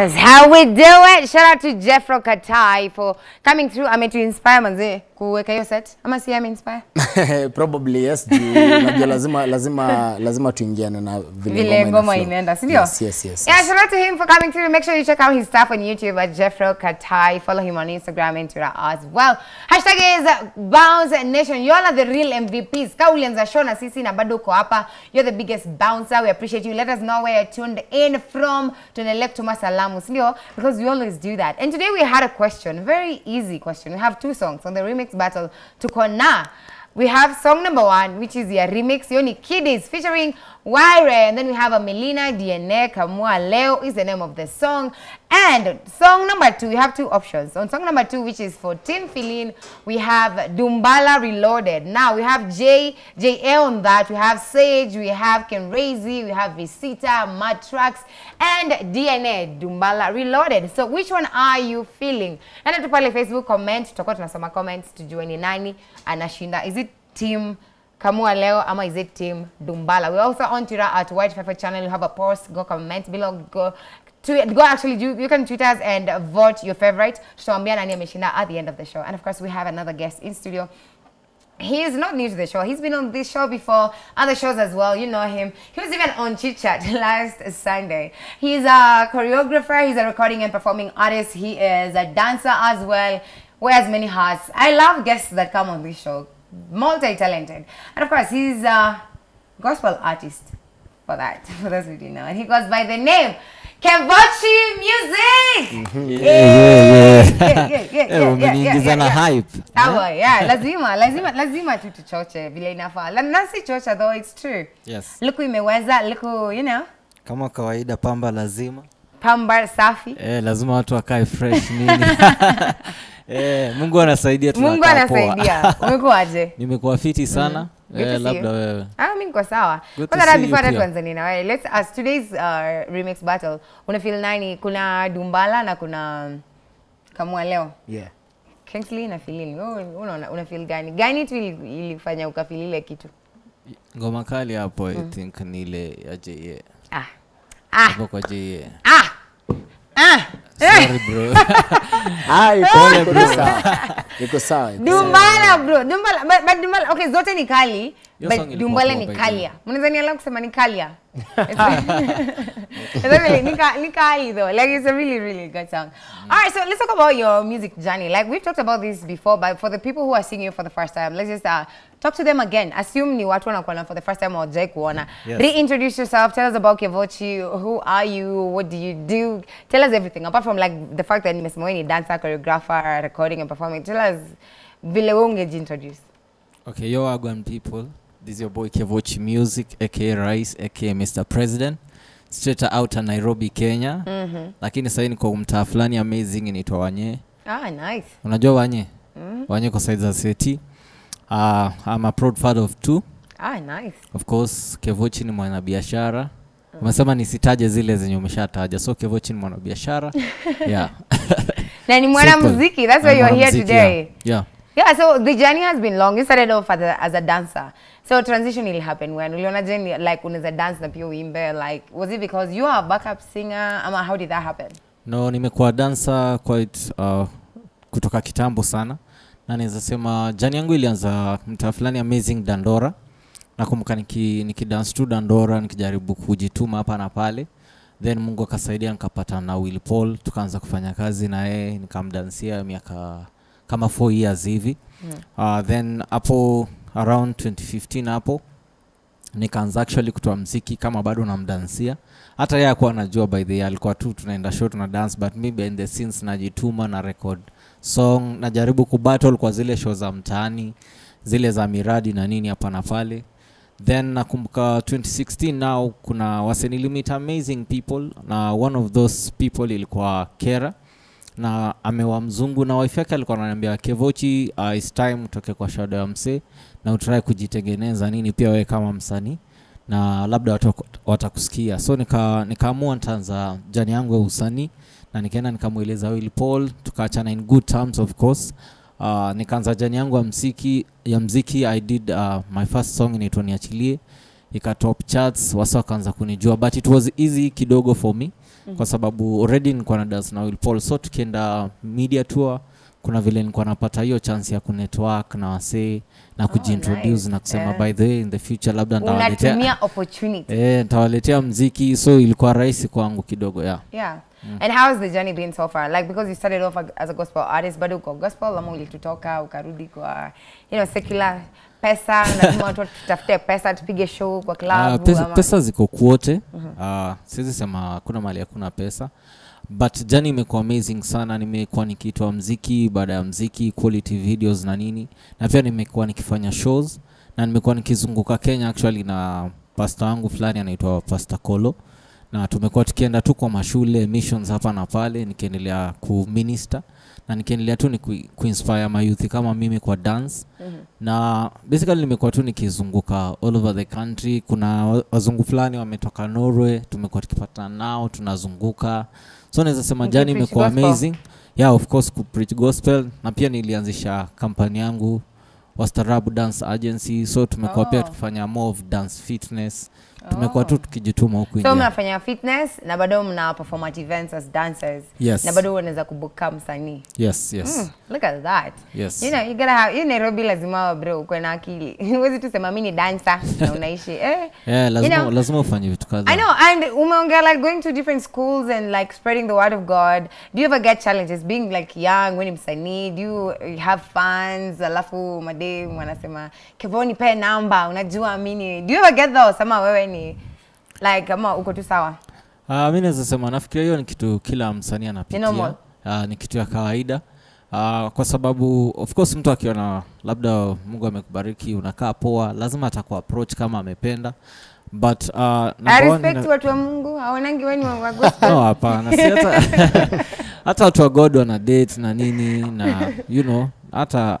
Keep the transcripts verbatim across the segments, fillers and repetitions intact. That's how we do it. Shout out to Jeffro Katai for coming through. I'm mean, to inspire manze kuweka hiyo set. Ama si I'm inspire? Probably yes. Unajua lazima lazima lazima tuingiane na vile ngoma inaenda, si ndio? Yes, yes, yes. Yeah, yes. Shout out to him for coming through. Make sure you check out his stuff on YouTube at Jeffro Katai. Follow him on Instagram and Twitter as well. Hashtag is Bounce Nation. You all are the real M V Ps. Kaulianza show na sisi na bado uko hapa. You're the biggest bouncer. We appreciate you. Let us know where you're tuned in from. Tunelek to Masalamu, because we always do that. And today we had a question, very easy question. We have two songs on the remix battle to Kona. We have song number one, which is your remix, Yoni Kiddies, featuring Wyre. And then we have Amelina, D N A, Kamua, Leo is the name of the song. And song number two, we have two options. On song number two, which is for Tin Filin, we have Dumbala Reloaded. Now, we have J, J A on that. We have Sage, we have Ken Razy, we have Visita, Mad Tracks, and D N A, Dumbala Reloaded. So, which one are you feeling? And then to pale Facebook comment, toko tunasoma comments, tujue ni nani, anashinda. Is it Team Kamua Leo ama is it Team Dumbala? We're also on Twitter at White Pepper Channel. You have a post, go comment below, go to go actually you, you can tweet us and vote your favorite. Tutamwambia nani ameshinda at the end of the show. And of course we have another guest in studio. He is not new to the show. He's been on this show before, other shows as well. You know him. He was even on Chit Chat last Sunday. He's a choreographer, he's a recording and performing artist, he is a dancer as well, wears many hats. I love guests that come on this show. Multi-talented. And of course, he's a gospel artist for that, for those who do know. And he goes by the name Kevochi Music! Yeah, yeah, yeah, yeah, yeah, yeah, yeah, lazima, lazima, lazima tu tuchoche vile inafaa. Na si chocha though, it's true. Yes. Luku imeweza, luku, you know. Kama kawaida pamba lazima. Pamba safi. Eh, lazima watu wakae fresh nini. Eh, Mungu anasaidia tunakaa poa. Mungu anasaidia. Umekuwa aje? Nimekuwa fiti sana. Eh, labda wewe. Ah, mimi niko sawa. Kwanza na before tuanze nina wewe. Let's ask today's uh, remix battle. Una feel nani? Kuna Dumbala na kuna Kamua Leo. Yeah. Kingsley na Filini. Wewe unaona una feel gani? Gani tu ilifanya ukafeel ile kitu? Ngoma kali hapo mm. I think ni ile ya J A. Ah. Ah. Ngoma J A. Ah. Ah. Sorry bro. Ah, iko bro. Iko sawa. Dumbala bro. Dumbala but, but Dumbala okay zote ni kali. But Dumbala ni kalia. Mnaweza nielewa kusema ni kalia. Ni kali though. Like it's a really really good song. Mm. All right, so let's talk about your music journey. Like we've talked about this before, but for the people who are seeing you for the first time, let's just uh, talk to them again. Assume ni watu wanakuona for the first time or Jake Warner. Yes. Reintroduce yourself. Tell us about Kevochi. Who are you? What do you do? Tell us everything. Apart from like the fact that Miss Moini, dancer, choreographer, recording and performing. Tell us vile ungeji introduce. Okay, yo Agwan people. This is your boy Kevochi Music, aka Rice, aka Mister President. Straight out of Nairobi, Kenya. Mm-hmm. Lakini saini kwa mtaa fulani amazing inaitwa Wanye. Ah, nice. Unajua Wanye? Mm-hmm. Wanye kwa sides za city. Uh, I'm a proud father of two. Ah, nice. Of course, Kevochi ni mwanabiashara. Mm-hmm. Umesema nisitaje zile zenye umeshataja. So Kevochi ni mwanabiashara. Yeah. Na ni mwanamuziki. That's why you're here today. Yeah. Yeah, so the journey has been long. You started off as a, as a dancer. So transition will happen when Leona Jane, like when is a dance na pia uimbe, like was it because you are a backup singer? Ama how did that happen? No, nimekuwa dancer quite uh, kutoka kitambo sana. Na naweza sema journey yangu ilianza mtaa fulani amazing Dandora. Nakumbuka niki niki dance tu Dandora nikijaribu kujituma hapa na pale. Then Mungu akasaidia nikapata na Willy Paul, tukaanza kufanya kazi na yeye, nikamdansia miaka kama four years hivi. Mm. Uh, then hapo around twenty fifteen hapo nikaanza actually kutoa muziki kama bado namdansia. Hata yeye alikuwa anajua by the way alikuwa tu tunaenda show tuna dance but maybe in the scenes najituma na record song najaribu ku battle kwa zile show za mtaani, zile za miradi na nini hapa na pale. Then nakumbuka twenty sixteen now kuna waseni limit amazing people na one of those people ilikuwa Kera. Na amewa mzungu na wife yake alikuwa ananiambia Kevochi uh, it's time utoke kwa shadow ya msee na utry kujitengeneza nini pia wewe kama msanii na labda watakusikia wata so nika nikaamua nitaanza jani yangu ya usanii na nikaenda nikamueleza Willy Paul tukaachana in good terms of course. Uh, nikaanza jani yangu ya muziki ya muziki I did uh, my first song inaitwa Niachilie ika top charts wasa wakaanza kunijua but it was easy kidogo for me. mm -hmm. Kwa sababu already nilikuwa na dance na Willy Paul, so tukienda media tour kuna vile nilikuwa napata hiyo chance ya kunetwork na wasee na kujintroduce. Oh, nice. Na kusema yeah, by the way in the future labda nitawaletea unatumia opportunity eh nitawaletea muziki, so ilikuwa rahisi kwangu kidogo. Yeah, yeah. Mm. And how has the journey been so far? Like, because you started off as a gospel artist, but uko gospel ama ulitutoka ukarudi kwa, you know, secular pesa na watu tutafute pesa tupige show kwa club. Uh, pesa, pesa ziko kuote. Mm -hmm. Uh, siwezi sema kuna mali hakuna pesa. But journey imekuwa amazing sana. Nimekuwa nikitoa muziki, baada ya muziki quality videos na nini. Na pia nimekuwa nikifanya shows na nimekuwa nikizunguka Kenya actually na pastor wangu fulani anaitwa Pastor Kolo. Na tumekuwa tukienda tu kwa mashule, missions hapa na pale, nikiendelea ku minister na nikiendelea tu ni ku inspire my youth kama mimi kwa dance. Mm -hmm. Na basically nimekuwa tu nikizunguka all over the country. Kuna wazungu fulani wametoka Norway, tumekuwa tukipata nao tunazunguka. So naweza sema jani imekuwa amazing. Yeah, of course, ku preach gospel. Na pia nilianzisha kampani yangu Wastarabu Dance Agency, so tumekuwa oh, pia tukifanya more of dance fitness. Oh. Tumekuwa tu tukijituma huko nje. So mnafanya fitness na bado mna perform at events as dancers. Yes. Na bado unaweza kuboka msanii. Yes, yes. Mm, look at that. Yes. You know, you gotta have, you Nairobi lazima bro uko na akili. Huwezi tu sema mimi ni dancer na unaishi eh. Yeah, lazima you know, lazima ufanye vitu kadhaa. I know, and umeongea like going to different schools and like spreading the word of God. Do you ever get challenges being like young when msanii? Do you have fans alafu made wanasema Kevoni pay number unajua mimi. Do you ever get those sama wewe ni like kama uko tu sawa? Ah, uh, mimi naweza sema nafikiria hiyo ni kitu kila msanii anapitia. Uh, ni kitu ya kawaida. Uh, kwa sababu of course mtu akiona labda Mungu amekubariki unakaa poa, lazima atakuwa approach kama amependa. But uh, I respect watu wa Mungu, haonangi wewe ni wa gospel. No, hapana. Si hata hata watu wa God wana date na nini na you know, hata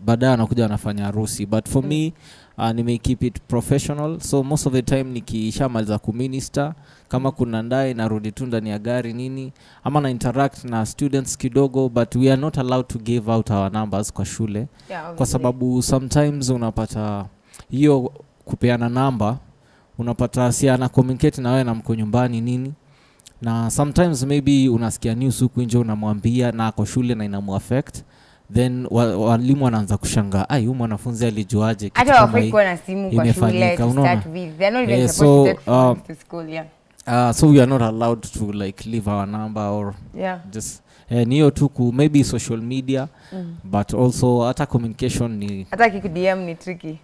baadaye anakuja anafanya harusi. But for me, Uh, nime keep it professional, so most of the time nikishamaliza ku minister kama kuna ndai narudi tu ndani ya gari nini ama na interact na students kidogo, but we are not allowed to give out our numbers kwa shule. Yeah, kwa sababu sometimes unapata hiyo kupeana number unapata si ana communicate na wewe na mko nyumbani nini, na sometimes maybe unasikia news huko nje unamwambia na kwa shule na inamuaffect. Then walimu wanaanza kushanga, ai huyu mwanafunzi alijuaje kitu kama hiki imefanyika, unaona? They're not even supposed to go to school. Yeah. Uh, so we are not allowed to like leave our number or yeah, just niyo tu ku maybe social media, mm, but also hata communication ni hata kiku D M ni tricky.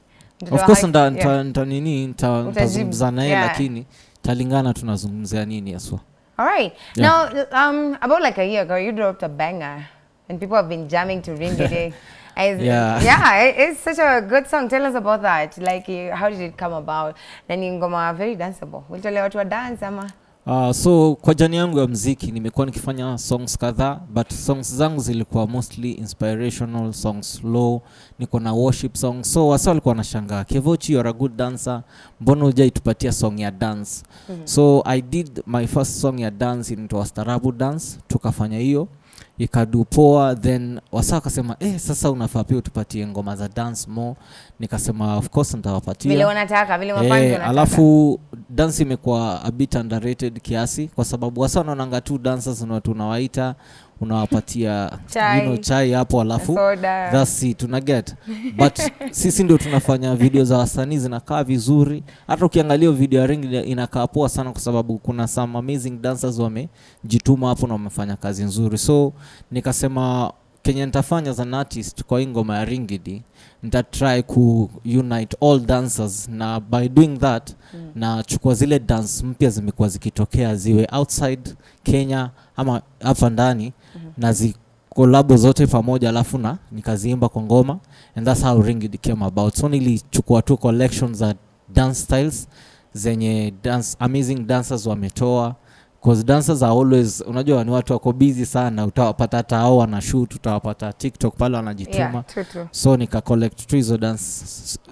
Of course nda nta nini nta tazungumza naye lakini talingana tunazungumzia nini haswa. All right. Now um about like a year ago you dropped a banger. And people have been jamming to Rain Day. Yeah, yeah, it, it's such a good song. Tell us about that. Like, uh, how did it come about? Nani ngoma very danceable. We'll tell you what to dance, ama. Uh, so, kwa jani yangu ya mziki, nimekuwa nikifanya songs kadhaa, but songs zangu zilikuwa mostly inspirational, songs slow, niko na worship songs. So, wasa walikuwa wanashangaa, Kevochi, you're a good dancer, mbono hujai tupatia song ya dance. Mm -hmm. So, I did my first song ya dance, into Wastarabu Dance, tukafanya hiyo. Ikadu poa, then wasa wakasema eh sasa unafaa pia utupatie ngoma za dance more. Nikasema of course nitawapatia vile wanataka vile mafanzo eh, wanataka. Alafu dance imekuwa a bit underrated kiasi kwa sababu wasa wanaonanga tu dancers na watu unawaita unawapatia you know chai hapo alafu that's it una get. But sisi ndio tunafanya video za wasanii zinakaa vizuri. Hata ukiangalia video ya ringi inakaa poa sana kwa sababu kuna some amazing dancers wamejituma hapo na wamefanya kazi nzuri. So nikasema Kenya nitafanya as an artist kwa ngoma ya Ringidi, nita try ku unite all dancers, na by doing that mm, na chukua zile dance mpya zimekuwa zikitokea ziwe outside Kenya ama hapa ndani mm -hmm. na zi collabo zote pamoja alafu na nikaziimba kwa ngoma, and that's how Ringidi came about. So nilichukua two collections za dance styles zenye dance amazing dancers wametoa. Because dancers are always, unajua ni watu wako busy sana, utawapata hata hao wana shoot, utawapata TikTok pale wanajituma. Yeah, true, true. So nika collect three zo dance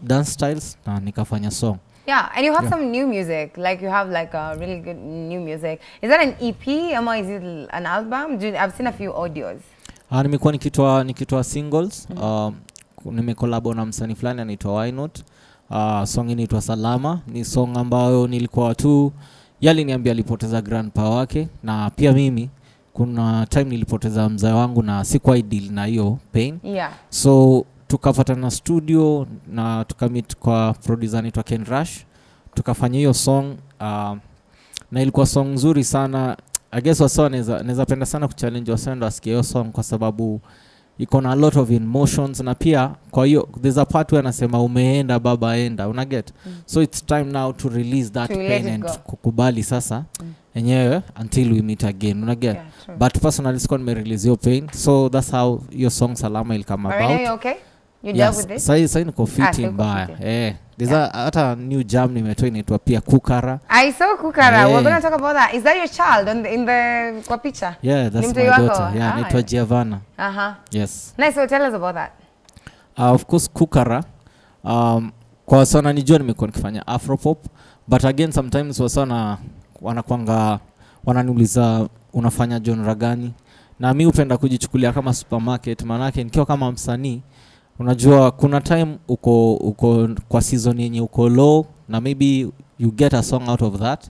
dance styles na nikafanya song. Yeah, and you have yeah, some new music. Like you have like a really good new music. Is that an E P or is it an album? I've seen a few audios. Ah, nimekuwa nikitoa nikitoa singles. Mm -hmm. Um nimekolabo na msanii fulani anaitwa Why Not. Ah, uh, song inaitwa Salama. Ni song ambayo nilikuwa tu Yali niambia alipoteza grandpa wake, na pia mimi kuna time nilipoteza mzee wangu na sikuwa ideal na hiyo pain. Yeah. So tukafuatana studio na tukamit kwa producer anaitwa Ken Rush. Tukafanya hiyo song uh, na ilikuwa song nzuri sana. I guess wasao naweza penda sana kuchallenge wasao ndio asikie hiyo song kwa sababu iko na a lot of emotions, na pia kwa hiyo there's a part where anasema umeenda baba enda, una get. Mm. So it's time now to release that to pain and kukubali sasa mm. enyewe until we meet again, una get. Yeah, but personally siko nimerelease your pain, so that's how your song Salama will come about. Are you okay? You yes. Deal with this? Sai sai niko fiti mbaya. Eh. There's hata new jam nimetoa inaitwa pia Kukara. I saw Kukara. Yeah. We're going to talk about that. Is that your child on the, in the kwa picture? Yeah, that's Nimtu my daughter. Wako. Yeah, inaitwa ah, Giovanna. Uh-huh. Yes. Nice. So tell us about that. Uh, of course Kukara. Um kwa sana nijua nimekuwa nikifanya Afropop, but again sometimes wasana wanakuanga wananiuliza unafanya genre gani? Na mimi upenda kujichukulia kama supermarket, manake nikiwa kama msanii unajua kuna time uko uko kwa season yenye uko low, na maybe you get a song out of that,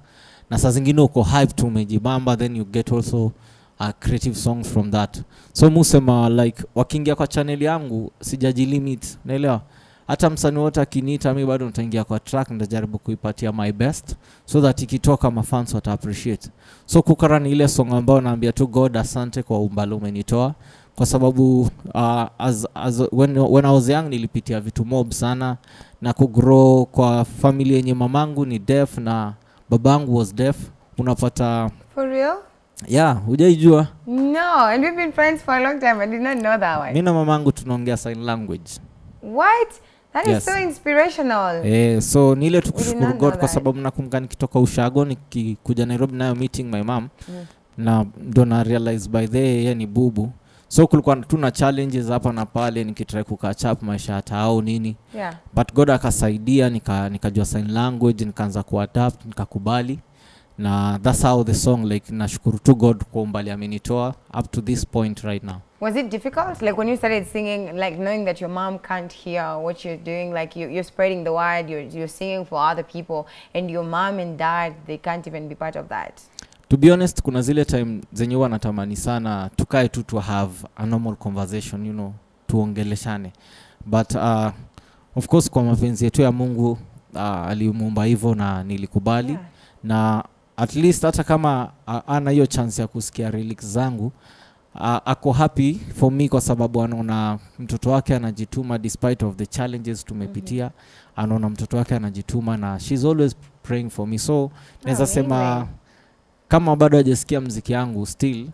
na saa zingine uko hype tu umejibamba, then you get also a creative song from that. So musema like wakiingia kwa channel yangu sijaji limit, naelewa hata msanii wote akiniita mimi bado nitaingia kwa track, nitajaribu kuipatia my best so that ikitoka mafans wata appreciate. So Kukara ni ile song ambayo naambia tu God asante kwa umbalo umenitoa, kwa sababu uh, as as when when I was young nilipitia vitu mob sana, na ku grow kwa familia yenye mamangu ni deaf na babangu was deaf, unapata for real. Yeah, hujaijua? No, and we've been friends for a long time. I did not know that one. Mimi na mamangu tunaongea sign language. What? That yes. Is so inspirational. Eh, so nile tukushukuru God kwa sababu nakumbuka nikitoka Ushago nikikuja Nairobi nayo meeting my mom mm. na don't realize by the yani bubu. So kulikuwa tuna challenges hapa na pale nikitry kukatch up maisha hata au nini. Yeah. But God akasaidia nika nikajua sign language, nikaanza kuadapt, nikakubali. Na that's how the song like nashukuru to God kwa umbali amenitoa up to this point right now. Was it difficult? Like when you started singing, like knowing that your mom can't hear what you're doing, like you you're spreading the word, you're you're singing for other people, and your mom and dad, they can't even be part of that. To be honest, kuna zile time zenye wanatamani sana tukae tu to have a normal conversation, you know, tuongeleshane. But uh, of course kwa mapenzi yetu ya Mungu uh, alimuumba hivyo na nilikubali. Yeah. Na at least hata kama uh, ana hiyo chance ya kusikia lyrics zangu, uh, ako happy for me kwa sababu anaona mtoto wake anajituma despite of the challenges tumepitia. Mm-hmm. Anaona mtoto wake anajituma na she's always praying for me. So naweza sema kama bado hajasikia muziki yangu still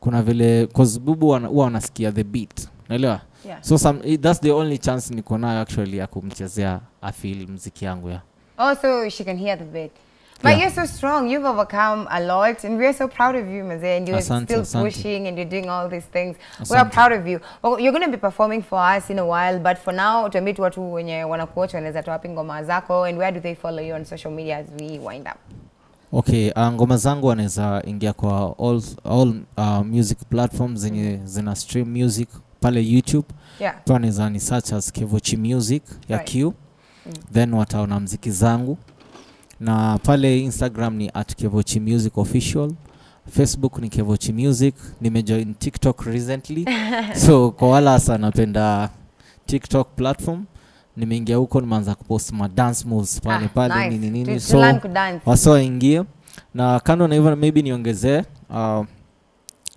kuna vile cause bubu huwa anasikia the beat, unaelewa? Yeah. So some, that's the only chance niko nayo actually ya kumchezea afeel muziki yangu ya. Oh, so she can hear the beat. But yeah, you're so strong. You've overcome a lot, and we're so proud of you, Maze. And you're Asante, still Asante. pushing, and you're doing all these things. We're proud of you. Well, you're going to be performing for us in a while, but for now, to meet watu wenye wanakuocha wanaweza toa ngoma zako, and where do they follow you on social media as we wind up? Okay, uh, ngoma zangu wanaweza ingia kwa all all uh, music platforms zenye zina stream music pale YouTube. Yeah. Wanaweza ni search as Kevochi Music ya right. Q. Mm. Then wataona muziki zangu. Na pale Instagram ni at kevochi music official, Facebook ni Kevochi Music, nimejoin TikTok recently. So kwa wala sana penda TikTok platform, nimeingia huko nimeanza kupost ma dance moves pale pale ah, nice. nini nini so waso ingie. Na kando na even maybe niongezee uh,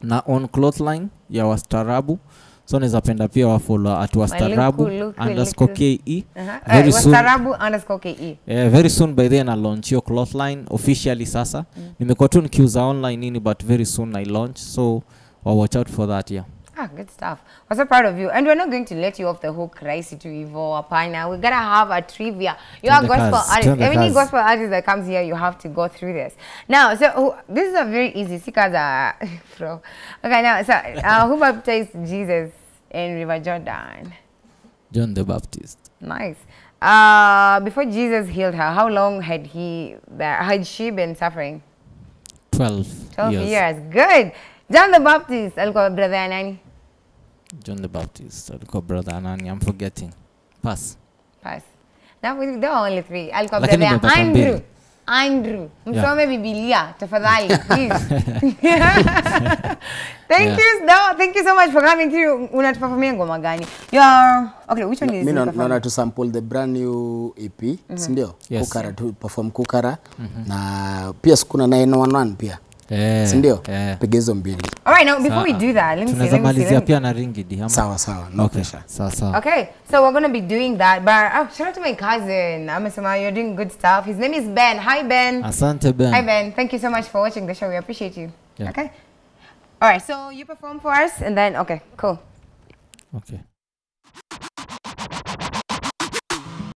na on clothesline ya Wastarabu. So nezapenda pia wa follow at Wastarabu underscore K E. Uh-huh. Very right, soon Wastarabu underscore K E. Eh, very soon by then I launch your clothesline officially sasa. Mm. Nimekuwa tu nikiuza online nini, but very soon I launch. So well, watch out for that, yeah. Ah, good stuff. We're so proud of you. And we're not going to let you off the hook, Raisi to Evo, Apana. We're going to have a trivia. You're a gospel artist. Every gospel artist that comes here, you have to go through this. Now, so oh, this is a very easy. Sikaza, bro. Okay, now, so uh, who baptized Jesus in River Jordan? John the Baptist. Nice. Uh, before Jesus healed her, how long had he, had she been suffering? Twelve. Twelve years. years. Good. John the Baptist, alikuwa brother anani? John the Baptist, alikuwa brother anani, I'm forgetting. Pass. Pass. Now, there are only three. Alikuwa brother Andrew. Andrew. Msome Biblia, tafadhali, please. Thank you. No, thank you so much for coming through. Unatufahamiya ngoma gani? Yeah. Okay, which one is it? Mimi naona to sample the brand new E P, sindio? Kukara to perform Kukara na pia kuna nine one one pia. Eh. Sindio? Pegezo mbili. All right, now before we do that, let me see. Tunazamalizia pia na ringi di. Sawa sawa. No pressure. Sawa sawa. Okay. So we're going to be doing that, but oh, shout out to my cousin. Amesema, you're doing good stuff. His name is Ben. Hi, Ben. Asante, Ben. Hi, Ben. Thank you so much for watching the show. We appreciate you. Yeah. Okay. All right. So you perform for us, and then okay, cool. Okay.